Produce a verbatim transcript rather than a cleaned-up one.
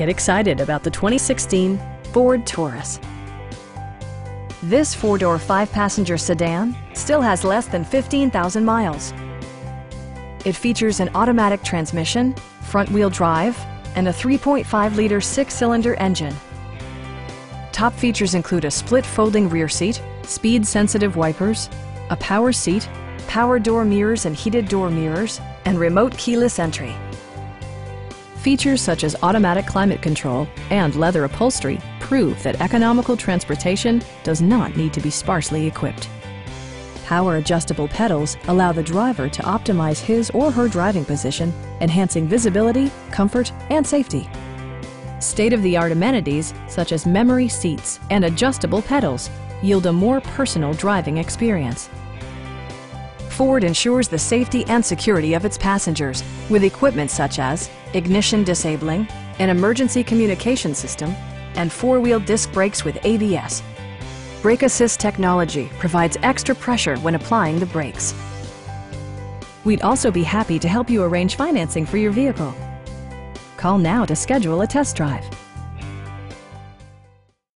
Get excited about the twenty sixteen Ford Taurus. This four-door, five-passenger sedan still has less than fifteen thousand miles. It features an automatic transmission, front-wheel drive, and a three point five liter six-cylinder engine. Top features include a split folding rear seat, speed-sensitive wipers, a power seat, power door mirrors and heated door mirrors, and remote keyless entry. Features such as automatic climate control and leather upholstery prove that economical transportation does not need to be sparsely equipped. Power adjustable pedals allow the driver to optimize his or her driving position, enhancing visibility, comfort, and safety. State-of-the-art amenities such as memory seats and adjustable pedals yield a more personal driving experience. Ford ensures the safety and security of its passengers with equipment such as ignition disabling, an emergency communication system, and four-wheel disc brakes with A B S. Brake Assist technology provides extra pressure when applying the brakes. We'd also be happy to help you arrange financing for your vehicle. Call now to schedule a test drive.